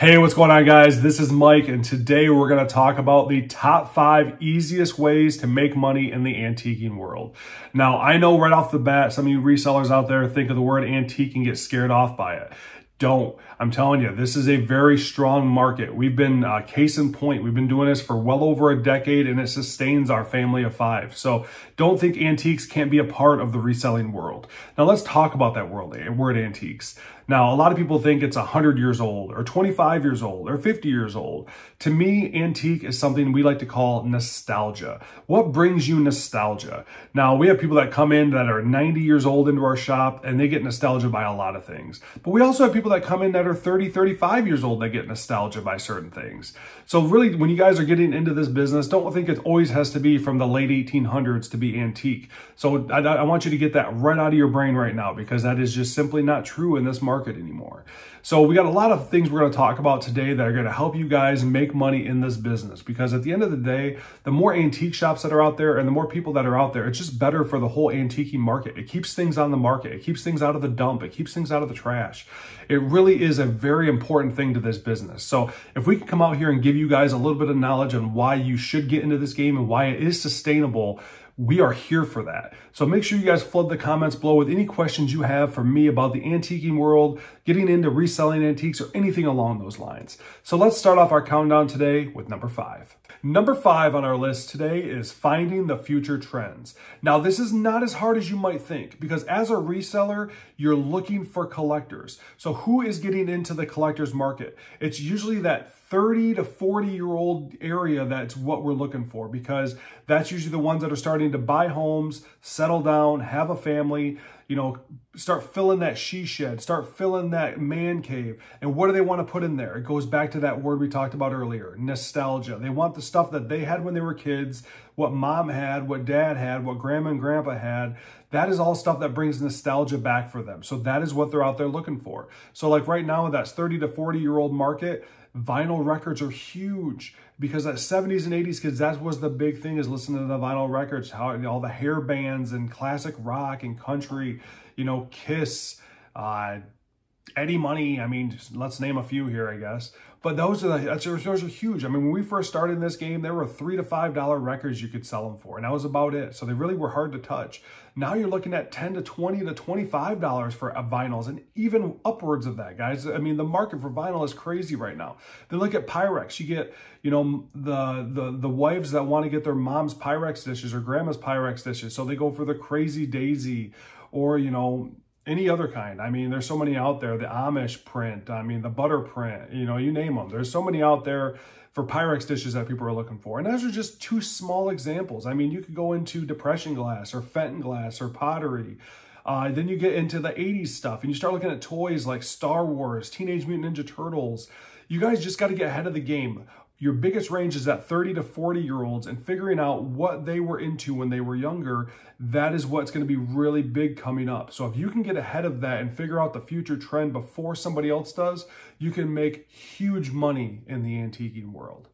Hey, what's going on, guys? This is Mike, and today we're going to talk about the top 5 easiest ways to make money in the antiquing world. Now, I know right off the bat, some of you resellers out there think of the word antique and get scared off by it. Don't. I'm telling you, this is a very strong market. We've been, case in point, we've been doing this for well over a decade, and it sustains our family of 5. So don't think antiques can't be a part of the reselling world. Now let's talk about that word antiques. Now, a lot of people think it's 100 years old or 25 years old or 50 years old. To me, antique is something we like to call nostalgia. What brings you nostalgia? Now, we have people that come in that are 90 years old into our shop, and they get nostalgia by a lot of things. But we also have people that come in that are 30, 35 years old that get nostalgia by certain things. So really, when you guys are getting into this business, don't think it always has to be from the late 1800s to be antique. So I want you to get that right out of your brain right now, because that is just simply not true in this market anymore. So we got a lot of things we're going to talk about today that are going to help you guys make money in this business, because at the end of the day, the more antique shops that are out there and the more people that are out there, it's just better for the whole antiquing market. It keeps things on the market. It keeps things out of the dump. It keeps things out of the trash. It really is a very important thing to this business. So if we can come out here and give you guys a little bit of knowledge on why you should get into this game and why it is sustainable, we are here for that. So make sure you guys flood the comments below with any questions you have for me about the antiquing world, getting into reselling antiques, or anything along those lines. So let's start off our countdown today with number 5. Number 5 on our list today is finding the future trends. Now, this is not as hard as you might think, because as a reseller, you're looking for collectors. So who is getting into the collector's market? It's usually that 30 to 40-year-old area. That's what we're looking for, because that's usually the ones that are starting to buy homes, settle down, have a family, you know, start filling that she shed, start filling that man cave. And what do they want to put in there? It goes back to that word we talked about earlier, nostalgia. They want the stuff that they had when they were kids, what mom had, what dad had, what grandma and grandpa had. That is all stuff that brings nostalgia back for them. So that is what they're out there looking for. So like right now, that's 30 to 40-year-old market, vinyl records are huge, because that 70s and 80s kids, that was the big thing, is listening to the vinyl records, how all the hair bands and classic rock and country, you know, Kiss, Eddie Money. I mean, just, let's name a few here, I guess. But those are huge. I mean, when we first started in this game, there were $3 to $5 records you could sell them for, and that was about it. So they really were hard to touch. Now you're looking at $10 to $20 to $25 for vinyls, and even upwards of that, guys. I mean, the market for vinyl is crazy right now. Then look at Pyrex. You get, you know, the wives that want to get their mom's Pyrex dishes or grandma's Pyrex dishes, so they go for the Crazy Daisy, or, you know, any other kind. I mean, there's so many out there, the Amish print, I mean, the butter print, you know, you name them. There's so many out there for Pyrex dishes that people are looking for. And those are just 2 small examples. I mean, you could go into depression glass or Fenton glass or pottery. Then you get into the 80s stuff and you start looking at toys like Star Wars, Teenage Mutant Ninja Turtles. You guys just got to get ahead of the game. Your biggest range is that 30 to 40-year-olds, and figuring out what they were into when they were younger, that is what's going to be really big coming up. So if you can get ahead of that and figure out the future trend before somebody else does, you can make huge money in the antiquing world.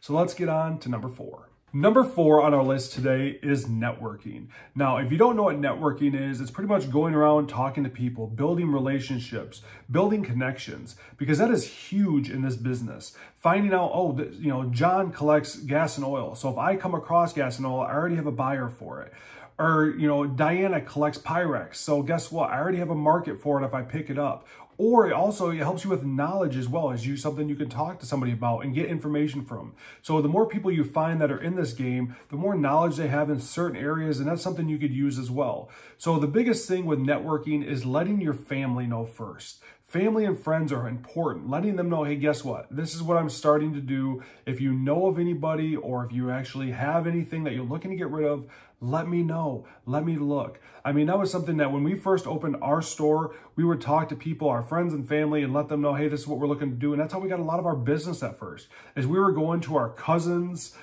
So let's get on to number 4. Number 4 on our list today is networking. Now, if you don't know what networking is, it's pretty much going around talking to people, building relationships, building connections, because that is huge in this business. Finding out, oh, you know, John collects gas and oil. So if I come across gas and oil, I already have a buyer for it. Or, you know, Diana collects Pyrex. So guess what? I already have a market for it if I pick it up. Or it also, it helps you with knowledge as well. It's something you can talk to somebody about and get information from. So the more people you find that are in this game, the more knowledge they have in certain areas, and that's something you could use as well. So the biggest thing with networking is letting your family know first. Family and friends are important. Letting them know, hey, guess what? This is what I'm starting to do. If you know of anybody, or if you actually have anything that you're looking to get rid of, let me know. Let me look. I mean, that was something that when we first opened our store, we would talk to people, our friends and family, and let them know, hey, this is what we're looking to do. And that's how we got a lot of our business at first, is we were going to our cousins,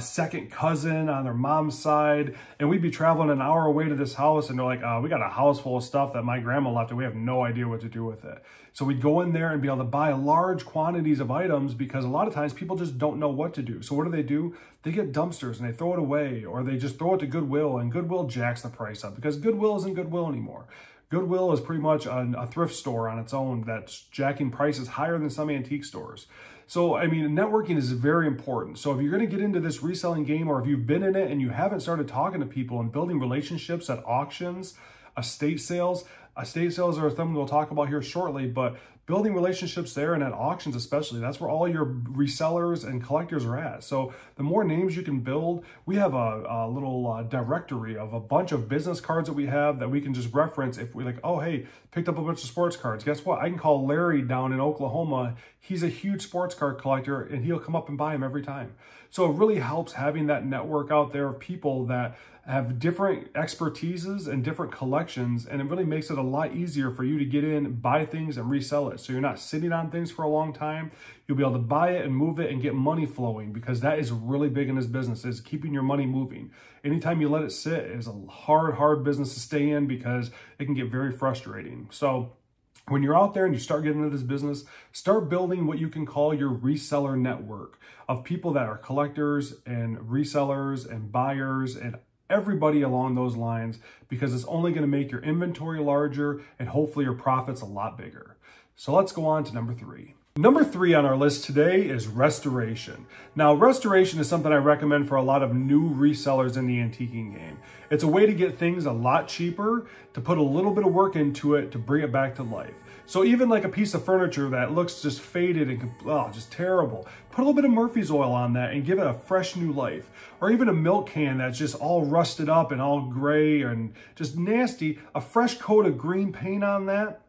second cousin on their mom's side, and we'd be traveling an hour away to this house, and they're like, we got a house full of stuff that my grandma left and we have no idea what to do with it. So we'd go in there and be able to buy large quantities of items, because a lot of times people just don't know what to do. So what do? They get dumpsters and they throw it away, or they just throw it to Goodwill, and Goodwill jacks the price up, because Goodwill isn't Goodwill anymore. Goodwill is pretty much a thrift store on its own that's jacking prices higher than some antique stores. So, I mean, networking is very important. So if you're going to get into this reselling game, or if you've been in it and you haven't started talking to people and building relationships at auctions, estate sales are something we'll talk about here shortly, but building relationships there and at auctions especially, that's where all your resellers and collectors are at. So the more names you can build, we have a little directory of a bunch of business cards that we have that we can just reference if we're like, oh, hey, picked up a bunch of sports cards. Guess what? I can call Larry down in Oklahoma. He's a huge sports card collector and he'll come up and buy them every time. So it really helps having that network out there of people that have different expertises and different collections, and it really makes it a lot easier for you to get in, buy things, and resell it. So you're not sitting on things for a long time. You'll be able to buy it and move it and get money flowing, because that is really big in this business, is keeping your money moving. Anytime you let it sit is a hard business to stay in, because it can get very frustrating. So when you're out there and you start getting into this business, start building what you can call your reseller network of people that are collectors and resellers and buyers and everybody along those lines, because it's only going to make your inventory larger and hopefully your profits a lot bigger. So let's go on to number three. Number three on our list today is restoration. Now, restoration is something I recommend for a lot of new resellers in the antiquing game. It's a way to get things a lot cheaper, to put a little bit of work into it, to bring it back to life. So even like a piece of furniture that looks just faded and just terrible, put a little bit of Murphy's oil on that and give it a fresh new life. Or even a milk can that's just all rusted up and all gray and just nasty, a fresh coat of green paint on that,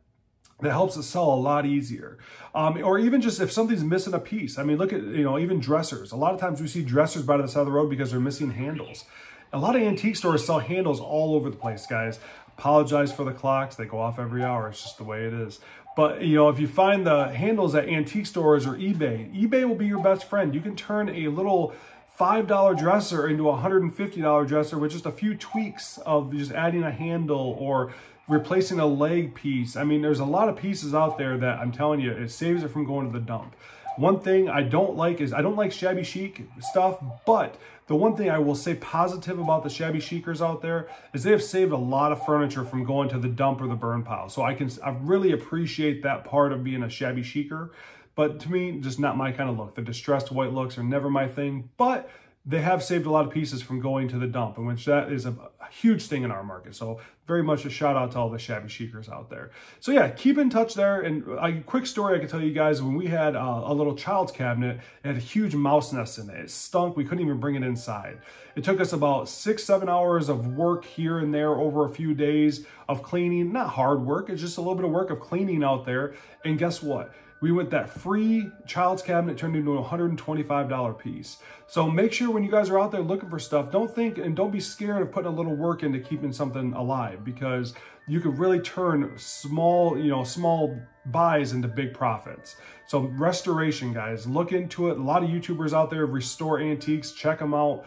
that helps it sell a lot easier. Or even just if something's missing a piece. I mean, look at, you know, even dressers. A lot of times we see dressers by the side of the road because they're missing handles. A lot of antique stores sell handles all over the place, guys. Apologize for the clocks. They go off every hour. It's just the way it is. But, you know, if you find the handles at antique stores or eBay, eBay will be your best friend. You can turn a little $5 dresser into a $150 dresser with just a few tweaks of just adding a handle or replacing a leg piece. I mean, there's a lot of pieces out there that I'm telling you, it saves it from going to the dump. One thing I don't like is, I don't like shabby chic stuff, but the one thing I will say positive about the shabby chicers out there is they have saved a lot of furniture from going to the dump or the burn pile. So I really appreciate that part of being a shabby chicer, but to me, just not my kind of look. The distressed white looks are never my thing, but they have saved a lot of pieces from going to the dump, and which that is a huge thing in our market. So very much a shout out to all the shabby chicers out there. So yeah, keep in touch there. And a quick story I can tell you guys, when we had a little child's cabinet, it had a huge mouse nest in it. It stunk. We couldn't even bring it inside. It took us about 6-7 hours of work here and there over a few days of cleaning. Not hard work. It's just a little bit of work of cleaning out there. And guess what? We went that free child's cabinet turned into a $125 piece. So make sure when you guys are out there looking for stuff, don't think and don't be scared of putting a little work into keeping something alive, because you could really turn small, you know, small buys into big profits. So restoration, guys, look into it. A lot of YouTubers out there restore antiques. Check them out.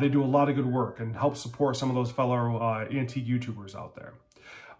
They do a lot of good work and help support some of those fellow antique YouTubers out there.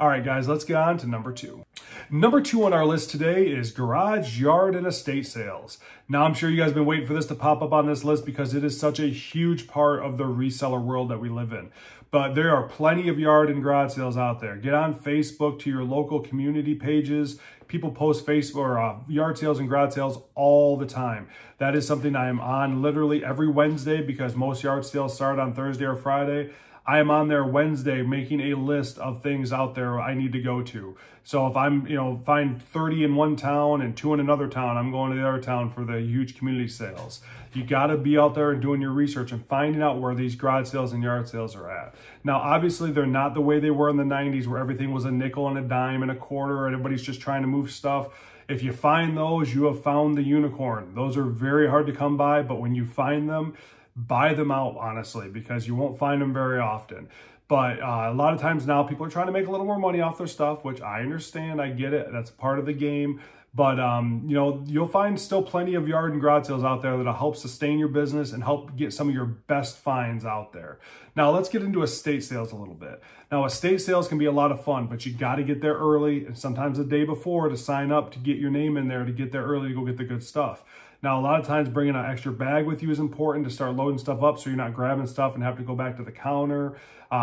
All right, guys, let's get on to number two. Number two on our list today is garage, yard, and estate sales. Now, I'm sure you guys have been waiting for this to pop up on this list because it is such a huge part of the reseller world that we live in. But there are plenty of yard and garage sales out there. Get on Facebook to your local community pages. People post Facebook or yard sales and garage sales all the time. That is something I am on literally every Wednesday, because most yard sales start on Thursday or Friday. I am on there Wednesday making a list of things out there I need to go to. So if I'm, you know, find 30 in one town and 2 in another town, I'm going to the other town for the huge community sales. You got to be out there and doing your research and finding out where these garage sales and yard sales are at. Now, obviously, they're not the way they were in the 90s, where everything was a nickel and a dime and a quarter and everybody's just trying to move stuff. If you find those, you have found the unicorn. Those are very hard to come by, but when you find them, buy them out, honestly, because you won't find them very often. But a lot of times now people are trying to make a little more money off their stuff, which I understand. I get it. That's part of the game. But, you know, you'll find still plenty of yard and garage sales out there that'll help sustain your business and help get some of your best finds out there. Now, let's get into estate sales a little bit. Now, estate sales can be a lot of fun, but you got to get there early and sometimes the day before to sign up to get your name in there, to get there early to go get the good stuff. Now, a lot of times bringing an extra bag with you is important to start loading stuff up so you're not grabbing stuff and have to go back to the counter.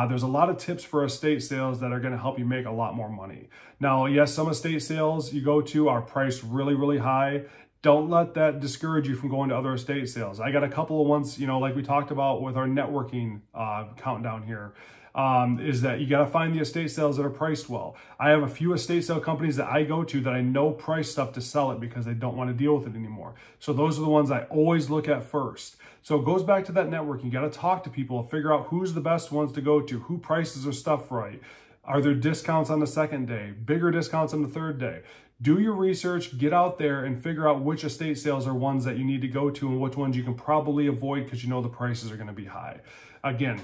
There's a lot of tips for estate sales that are going to help you make a lot more money. Now, yes, some estate sales you go to are priced really, really high. Don't let that discourage you from going to other estate sales. I got a couple of ones, you know, like we talked about with our networking countdown here, is that you got to find the estate sales that are priced well. I have a few estate sale companies that I go to that I know price stuff to sell it because they don't want to deal with it anymore. So those are the ones I always look at first. So it goes back to that networking. You got to talk to people, figure out who's the best ones to go to, who prices their stuff right. Are there discounts on the second day, bigger discounts on the third day? Do your research, get out there and figure out which estate sales are ones that you need to go to and which ones you can probably avoid because you know the prices are going to be high. Again,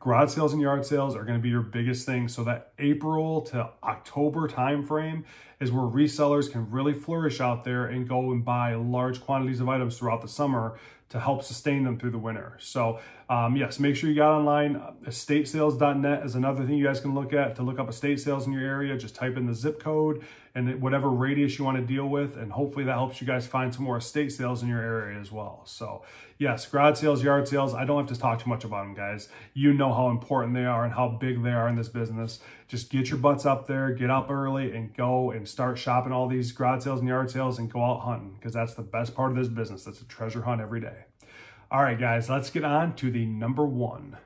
garage sales and yard sales are going to be your biggest thing. So that April to October timeframe is where resellers can really flourish out there and go and buy large quantities of items throughout the summer to help sustain them through the winter. So yes, make sure you got online. Estatesales.net is another thing you guys can look at to look up estate sales in your area. Just type in the zip code and whatever radius you want to deal with, and hopefully that helps you guys find some more estate sales in your area as well. So yes, garage sales, yard sales, I don't have to talk too much about them, guys. You know how important they are and how big they are in this business. Just get your butts up there, get up early and go and start shopping all these garage sales and yard sales and go out hunting, because that's the best part of this business. That's a treasure hunt every day. All right, guys, let's get on to the number one.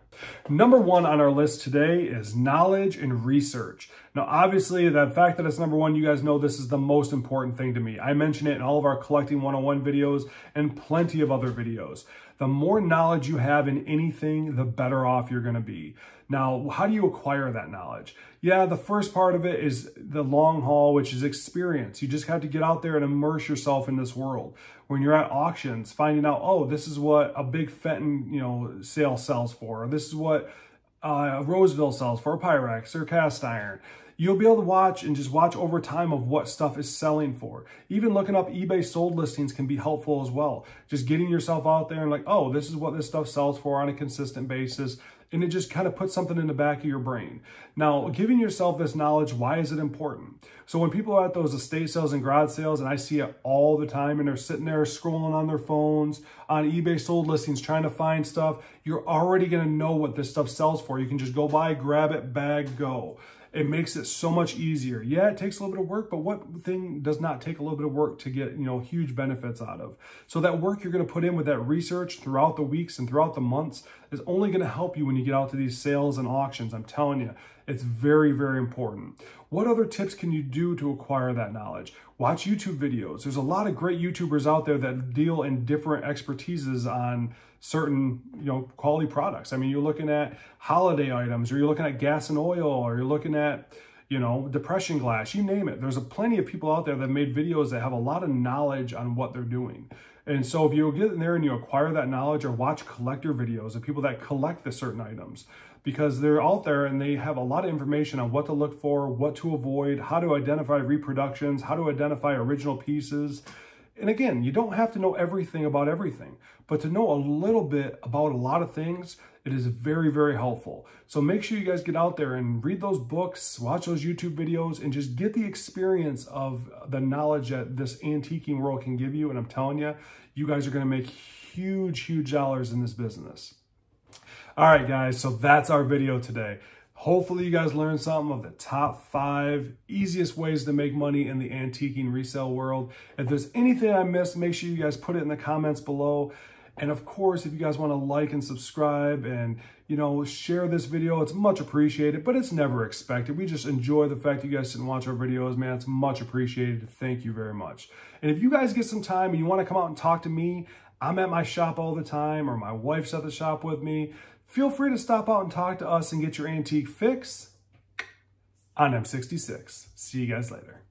Number one on our list today is knowledge and research. Now, obviously, the fact that it's number one, you guys know this is the most important thing to me. I mention it in all of our Collecting 101 videos and plenty of other videos. The more knowledge you have in anything, the better off you're going to be. Now, how do you acquire that knowledge? Yeah, the first part of it is the long haul, which is experience. You just have to get out there and immerse yourself in this world. When you're at auctions, finding out, oh, this is what a big Fenton, you know, sale sells for. Or this is what Roseville sells for, or Pyrex or cast iron. You'll be able to watch and just watch over time of what stuff is selling for. Even looking up eBay sold listings can be helpful as well. Just getting yourself out there and like, oh, this is what this stuff sells for on a consistent basis. And it just kind of puts something in the back of your brain. Now, giving yourself this knowledge, why is it important? So when people are at those estate sales and garage sales, and I see it all the time, and they're sitting there scrolling on their phones, on eBay sold listings, trying to find stuff, you're already going to know what this stuff sells for. You can just go buy, grab it, bag, go. It makes it so much easier. Yeah, it takes a little bit of work, but what thing does not take a little bit of work to get, you know, huge benefits out of? So that work you're going to put in with that research throughout the weeks and throughout the months is only going to help you when you get out to these sales and auctions. I'm telling you, it's very, very important. What other tips can you do to acquire that knowledge? Watch YouTube videos. There's a lot of great YouTubers out there that deal in different expertises on certain, you know, quality products. I mean, you're looking at holiday items, or you're looking at gas and oil, or you're looking at, you know, depression glass, you name it. There's a plenty of people out there that made videos that have a lot of knowledge on what they're doing. And so if you get in there and you acquire that knowledge, or watch collector videos of people that collect the certain items, because they're out there and they have a lot of information on what to look for, what to avoid, how to identify reproductions, how to identify original pieces. And again, you don't have to know everything about everything, but to know a little bit about a lot of things, it is very, very helpful. So make sure you guys get out there and read those books, watch those YouTube videos, and just get the experience of the knowledge that this antiquing world can give you. And I'm telling you, you guys are going to make huge, huge dollars in this business. All right, guys, so that's our video today. Hopefully you guys learned something of the top 5 easiest ways to make money in the antiquing resale world. If there's anything I missed, make sure you guys put it in the comments below. And of course, if you guys want to like and subscribe and, you know, share this video, it's much appreciated, but it's never expected. We just enjoy the fact that you guys sit and watch our videos, man. It's much appreciated. Thank you very much. And if you guys get some time and you want to come out and talk to me, I'm at my shop all the time, or my wife's at the shop with me. Feel free to stop out and talk to us and get your antique fix on M66. See you guys later.